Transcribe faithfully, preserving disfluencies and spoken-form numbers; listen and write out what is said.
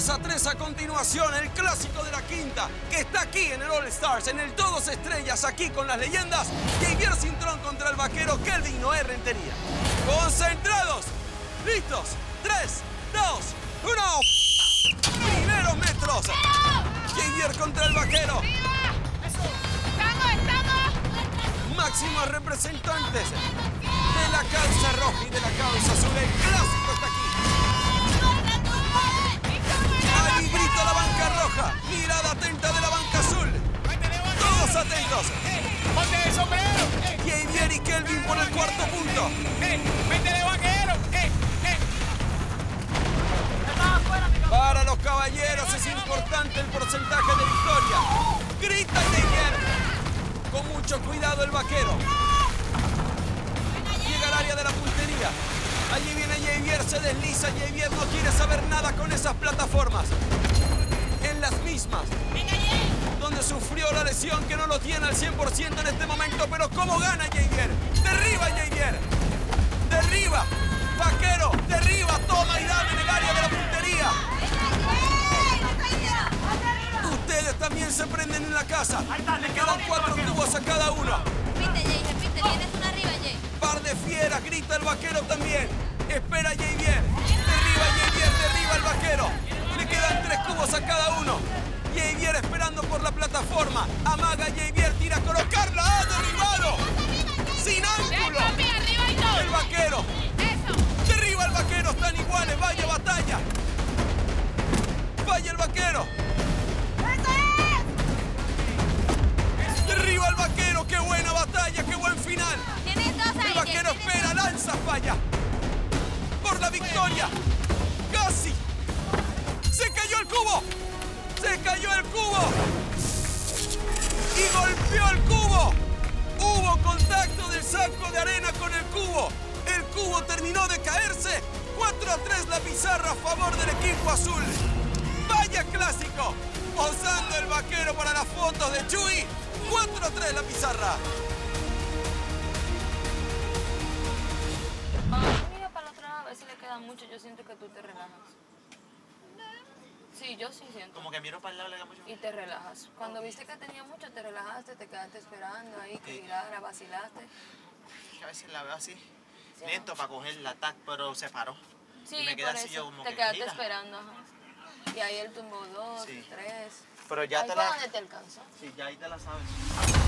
tres a tres a continuación, el clásico de la quinta, que está aquí en el All Stars, en el Todos Estrellas, aquí con las leyendas, Javier Cintrón contra el vaquero Kelvin Orentería. Concentrados, listos, tres, dos, uno. Primeros metros, Javier contra el vaquero. Máximos representantes de la causa roja y de la causa azul, el clásico está aquí. Ahí grita la banca roja, mirada atenta de la banca azul. Todos atentos. Javier y Kelvin por el cuarto punto. Para los caballeros es importante el porcentaje de victoria. Grita Javier. Con mucho cuidado el vaquero. Llega al área de la puntería. Allí viene Javier, se desliza. Javier no quiere saber nada con esas plataformas. En las mismas. Donde sufrió la lesión que no lo tiene al cien por ciento en este momento. Pero ¿cómo gana Javier? Derriba Javier. Derriba. Vaquero, derriba. Toma y dame en el área de la puntería. Ustedes también se prenden en la casa. Le quedan cuatro tubos a cada uno. Pite, Jay, repite, tienes una arriba, Jay. Par de fieras, grita el vaquero también. Espera, Jay, bien. Derriba, Jay, bien, derriba el vaquero. Le quedan tres cubos a cada uno. Jay, bien, esperando por la plataforma. Amaga, Jay, bien, tira a colocarla. ¡Ha derribado! ¡Sin ángulo! El vaquero. Derriba el vaquero, están iguales. Vaya batalla. Vaya el vaquero. Derriba al vaquero, qué buena batalla, qué buen final. Dos, el vaquero espera, lanza, falla. Por la victoria. Casi. Se cayó el cubo. Se cayó el cubo. Y golpeó el cubo. Hubo contacto del saco de arena con el cubo. El cubo terminó de caerse. cuatro a tres la pizarra a favor del equipo azul. Vaya clásico. Posando el vaquero para las fotos de Chuy. cuatro a tres la pizarra. Cuando mira para el otro lado, a veces le queda mucho. Yo siento que tú te relajas. Sí, yo sí siento. Como que miro para el lado, le da mucho. Y te relajas. Cuando viste que tenía mucho, te relajaste, te quedaste esperando ahí, que girara, vacilaste. A veces la veo así, sí, lento para coger el ataque, pero se paró. Sí, y me quedé así yo como te que quedaste gira. Esperando, ajá. Y ahí él tumbó dos, sí. Tres. Pero ya ahí te la... ¿Dónde te alcanzó? Sí, ya ahí te la sabes.